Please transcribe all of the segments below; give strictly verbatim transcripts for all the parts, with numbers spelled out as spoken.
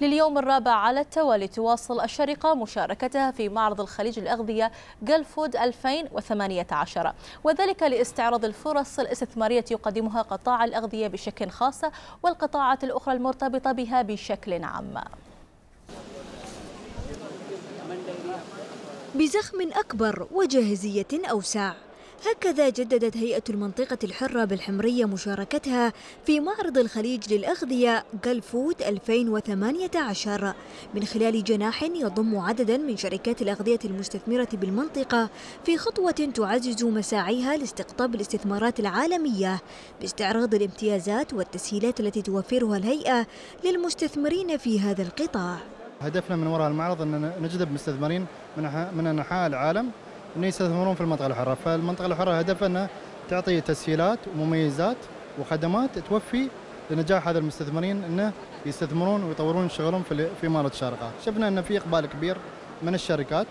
لليوم الرابع على التوالي تواصل الشركة مشاركتها في معرض الخليج الأغذية جلفود ألفين وثمانية عشر، وذلك لاستعراض الفرص الاستثمارية يقدمها قطاع الأغذية بشكل خاص والقطاعات الأخرى المرتبطة بها بشكل عام. بزخم أكبر وجاهزية أوسع، هكذا جددت هيئة المنطقة الحرة بالحمرية مشاركتها في معرض الخليج للأغذية جلفود ألفين وثمانية عشر من خلال جناح يضم عددا من شركات الأغذية المستثمرة بالمنطقة في خطوة تعزز مساعيها لاستقطاب الاستثمارات العالمية باستعراض الامتيازات والتسهيلات التي توفرها الهيئة للمستثمرين في هذا القطاع. هدفنا من وراء المعرض أن نجذب مستثمرين من أنحاء العالم أن يستثمرون في المنطقة الحرة، فالمنطقة الحرة هدفها أنها تعطي تسهيلات ومميزات وخدمات توفي لنجاح هذا المستثمرين أنه يستثمرون ويطورون شغلهم في إمارة الشارقة. شفنا أن في إقبال كبير من الشركات،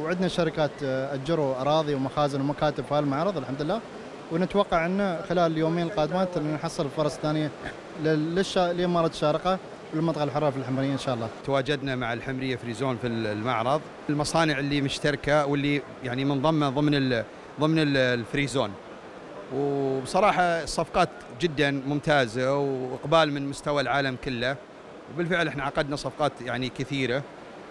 وعندنا شركات أجروا أراضي ومخازن ومكاتب في هالمعرض الحمد لله، ونتوقع أن خلال اليومين القادمات نحصل فرص ثانية لإمارة الشارقة بالمنطقة الحرة في الحمرية إن شاء الله. تواجدنا مع الحمرية فريزون في المعرض، المصانع اللي مشتركة واللي يعني منضمة ضمن ضمن الفريزون، وبصراحة الصفقات جدا ممتازة وإقبال من مستوى العالم كله، وبالفعل احنا عقدنا صفقات يعني كثيرة،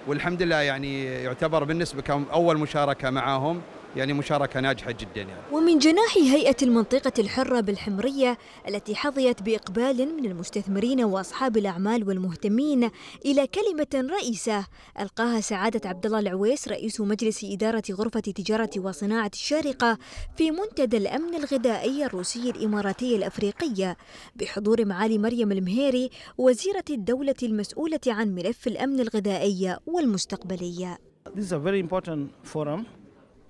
والحمد لله يعني يعتبر بالنسبة كم أول مشاركة معهم يعني مشاركة ناجحة جدا يعني. ومن جناح هيئة المنطقة الحرة بالحمرية التي حظيت بإقبال من المستثمرين وأصحاب الأعمال والمهتمين إلى كلمة رئيسة ألقاها سعادة عبدالله العويس رئيس مجلس إدارة غرفة تجارة وصناعة الشارقة في منتدى الأمن الغذائي الروسي الإماراتي الأفريقية بحضور معالي مريم المهيري وزيرة الدولة المسؤولة عن ملف الأمن الغذائي والمستقبلية.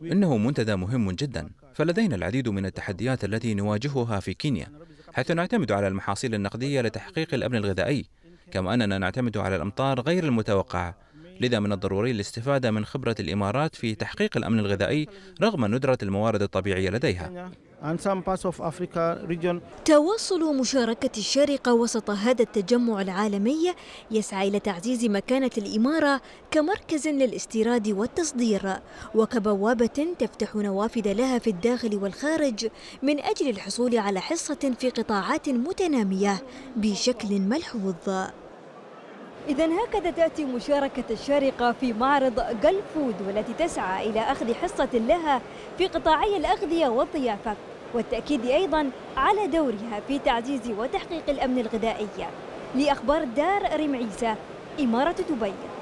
إنه منتدى مهم جدا، فلدينا العديد من التحديات التي نواجهها في كينيا، حيث نعتمد على المحاصيل النقدية لتحقيق الأمن الغذائي، كما أننا نعتمد على الأمطار غير المتوقعة، لذا من الضروري الاستفادة من خبرة الإمارات في تحقيق الأمن الغذائي رغم ندرة الموارد الطبيعية لديها. تواصل مشاركة الشارقة وسط هذا التجمع العالمي يسعى إلى تعزيز مكانة الإمارة كمركز للاستيراد والتصدير، وكبوابة تفتح نوافذ لها في الداخل والخارج من أجل الحصول على حصة في قطاعات متنامية بشكل ملحوظ. إذن هكذا تأتي مشاركة الشارقة في معرض جلفود، والتي تسعى إلى أخذ حصة لها في قطاعي الأغذية والضيافة، والتأكيد أيضا على دورها في تعزيز وتحقيق الأمن الغذائي. لأخبار دار ريم عيسى، إمارة دبي.